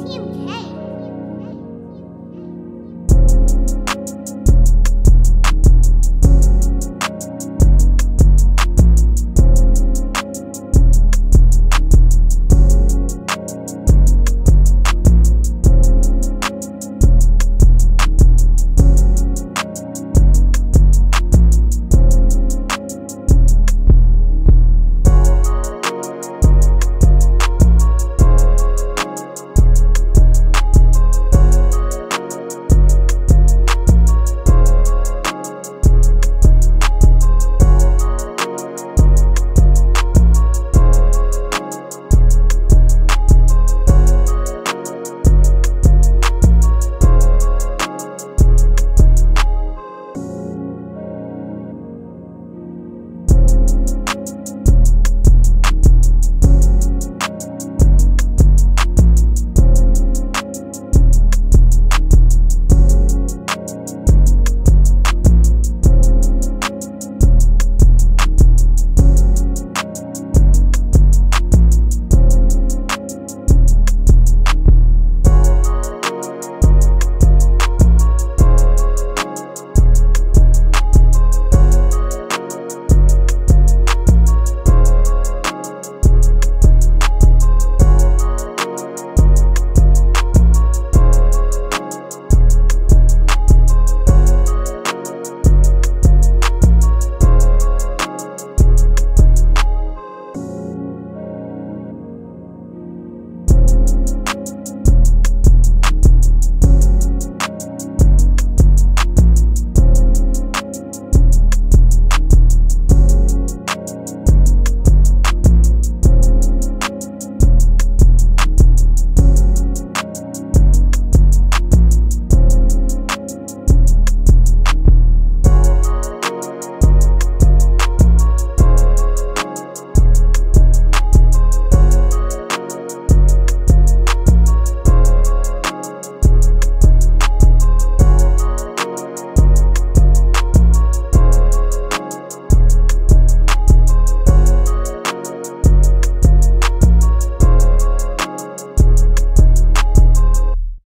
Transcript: TMK.